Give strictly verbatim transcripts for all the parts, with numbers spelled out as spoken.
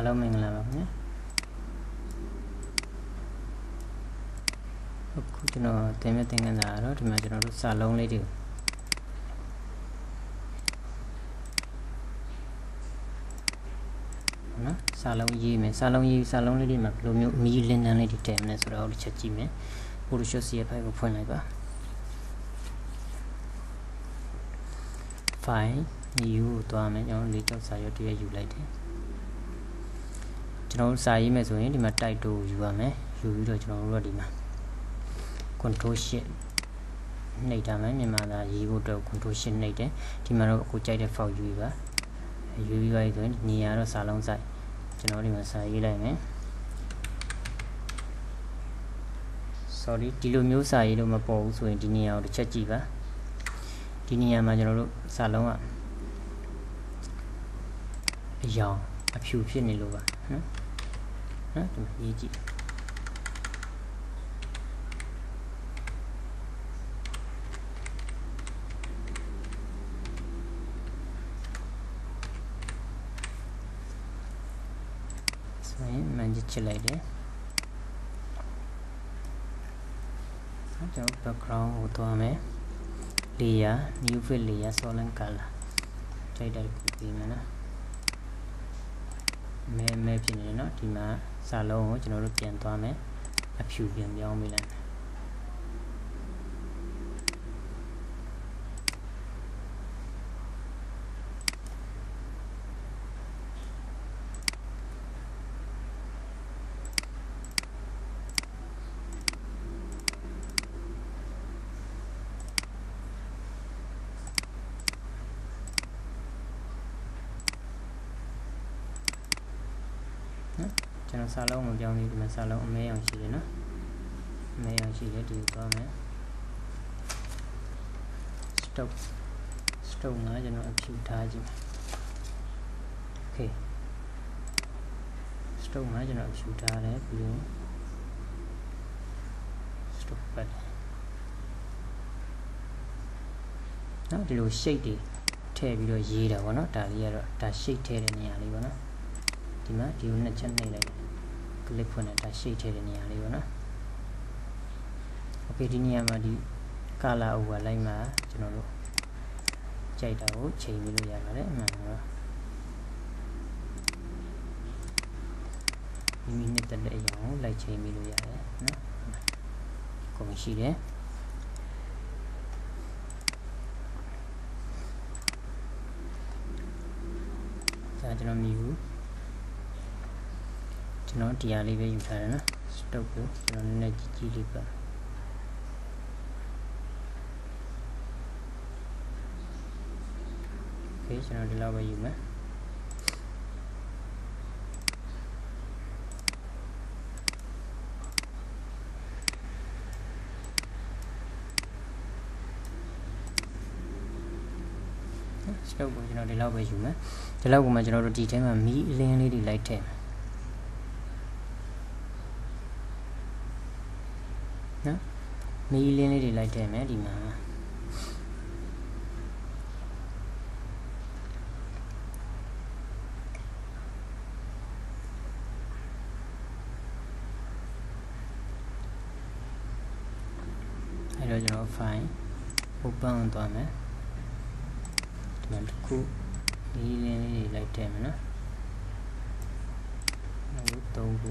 အားလုံးမင်္ဂလာပါခင်ဗျာအခုကျွန်တော်တင်ပြသင်ခန်းစာတော့ဒီမှာကျွန်တော်တို့စာလုံးလေးတွေနော်စာလုံးရေးမယ်စာလုံးရေးစာလုံးလေးတွေမှာဘယ်လိုမျိုးအမီလင်းနှန်းလေးတွေတည်မလဲဆိုတော့တစ်ချက်ကြည့်မယ် Photoshop စီဖိုင်ကိုဖွင့်လိုက်ပါ File new ကိုတွားမယ်ကျွန်တော်လေးကြောက်စာရွက်တည်းယူလိုက်တယ်ကျွန်တော်စာရေးမယ်ဆိုရင်ဒီမှာ title ယူရမယ်ယူပြီးတော့ကျွန်တော်တို့ကဒီမှာ control shift နှိပ်ထားမယ်မြန်မာသားရေးဖို့အတွက် control shift နှိပ်တယ်ဒီမှာတော့ကိုကြိုက်တဲ့ font ယူပါယူပြီးပါပြီဆိုရင်နေရာတော့စာလုံးဆိုင်ကျွန်တော်ဒီမှာစာရေးလိုက်မယ် sorry ဒီလိုမျိုးစာရေးလို့မပေါ်ဘူးဆိုရင်ဒီနေရာကိုတစ်ချက်ကြည့်ပါဒီနေရာမှာကျွန်တော်တို့စာလုံးကအရောင်အဖြူဖြစ်နေလို့ပါနော်နော်ဒီမှာရေးကြည့်ဆိုရင်မန်ကြီးချလိုက်တယ်နောက်ကျွန်တော် background ကိုသွားမယ် layer new fill layer solid color ကြိုက်တယ်ကိုပြင်မယ်နော်မဲမဲဖြစ်နေเนาะဒီမှာစာလုံးကိုကျွန်တော်တို့ပြန်သွားမယ်အဖြူပြန်ပြောင်းပေးလိုက်မယ်ကျွန်တော်စာလုံးကိုပြောင်းပြီးဒီမှာစာလုံးအမဲအောင်ရှိတယ်နော်အမဲအောင်ရှိတယ်ဒီကိုသွားမယ် stop stop ငါကျွန်တော်အဖြူထားကြည့်မယ် okay stop ငါကျွန်တော်အဖြူထားတယ်ပြီးတော့ stop ပတ်နော်ဒီလို shape တွေထည့်ပြီးတော့ရေးတာပေါ့နော်ဒါလေးကတော့ဒါ shape ထည့်တဲ့နေရာလေးပေါ့နော်ဒီမှာဒီနှစ်ချက်နှိပ်လိုက် click ဖွင့်လိုက်တာရှိထည့်တဲ့နေရာလေးပေါ့နော် okay ဒီနေရာမှာဒီ color overlay မှာကျွန်တော်တို့ကြိုက်တာကိုချိန်ပြီးလို့ရပါတယ်အမှန်တော့ဒီမိနစ်တက်တဲ့အရာကိုလိုက်ချိန်ပြီးလို့ရတယ်နော်ကုန်ရှိတယ်ဒါကျွန်တော်မြည်ဘူးကျွန်တော်ဒီအားလေးပဲယူထားတယ်နော် stop ကိုကျွန်တော်နည်းနည်းကြီးကြီးလေးပါခေကျွန်တော်ဒီလောက်ပဲယူမယ်stop ကိုကျွန်တော်ဒီလောက်ပဲယူမယ်ဒီလောက်ကမှကျွန်တော်တို့ဒီထဲမှာမီးအလင်းလေးတွေလိုက်ထည့်နော်မီးလင်းလေးတွေလိုက်တယ်မယ်ဒီမှာအဲ့တော့ကျွန်တော် file open သွားမယ်ဒီမှာတစ်ခုမီးလင်းလေးတွေလိုက်တယ်မယ်နော်နောက်သုံးခု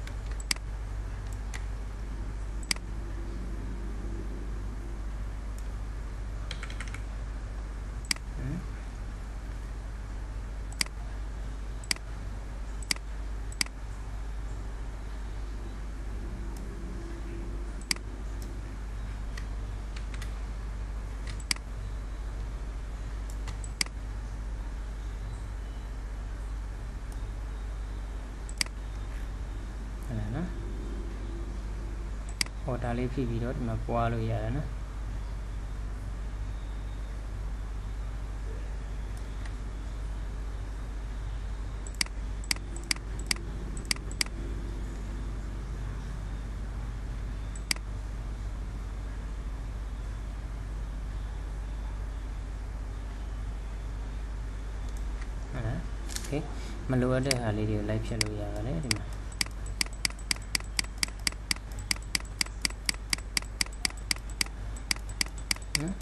order လေးဖိပြီးတော့ဒီမှာပွားလို့ရတယ်နော်မလိုအပ်တဲ့ဟာလေးတွေကိုလိုက်ဖြတ်လို့ရပါတယ်ဒီမှာနော်ဟ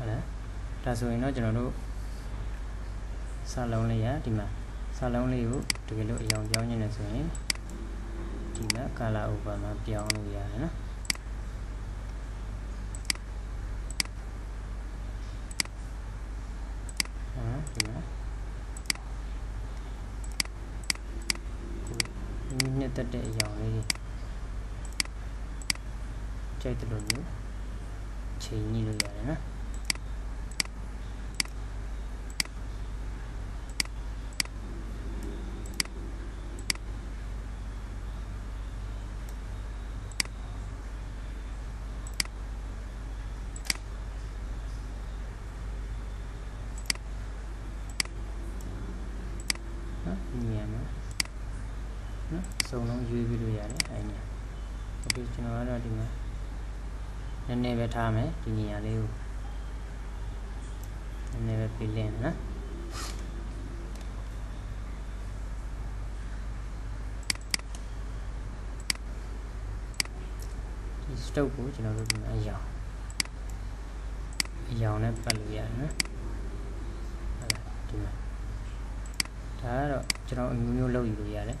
ုတ်လားဒါဆိုရင်တော့ကျွန်တော်တို့စာလုံးလေးရဒီမှာစာလုံးလေးကိုတကယ်လို့အရောင်ပြောင်းနေတယ်ဆိုရင်ဒီမှာ color over မှာပြောင်းလို့ရတယ်နော်တက်တဲ့အကြောင်းလေးကြိုက်တယ်လို့ချိန်ကြီးလို့ရတယ်နော်ဆုံးလုံးရွေးပြီးလို့ရတယ်အဲ့ညာအခုကျွန်တော်ကတော့ဒီမှာနည်းနည်းပဲထားမယ်ဒီနေရာလေးကိုနည်းနည်းပဲပြင်လင်းနော်ဒီစတုပ်ကိုကျွန်တော်တို့ဒီမှာအရောင်အရောင်နဲ့ပတ်လို့ရတယ်နော်ဟုတ်လားဒီမှာဒါကတော့ကျွန်တော်အမျိုးမျိုးလုပ်ယူလို့ရတယ်